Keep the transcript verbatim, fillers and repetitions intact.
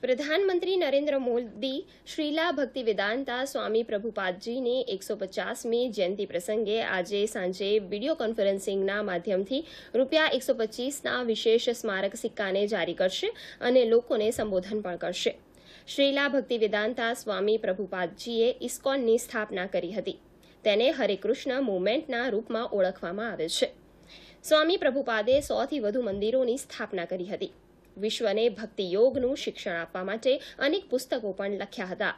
प्रधानमंत्री नरेन्द्र मोदी श्रीला भक्तिवेदांता स्वामी प्रभुपाद जी ने एक सौ पचासवीं जयंती प्रसंगे आजे सांजे वीडियो कॉन्फरन्सिंगना माध्यमथी रूपिया एक सौ पच्चीस ना विशेष स्मारक सिक्काने जारी करशे अने लोकोने संबोधन पण करशे। श्रीला भक्तिवेदांता स्वामी प्रभुपादजीए इस्कॉननी स्थापना करी हती। तेने हरे कृष्ण मूवमेंटना रूपमां ओळखवामां आवे छे। स्वामी प्रभुपादे सौ थी वधु मंदिरोनी स्थापना करी हती। विश्वने भक्ति योगनु शिक्षण आपवा माटे अनेक पुस्तको पण लख्या हता।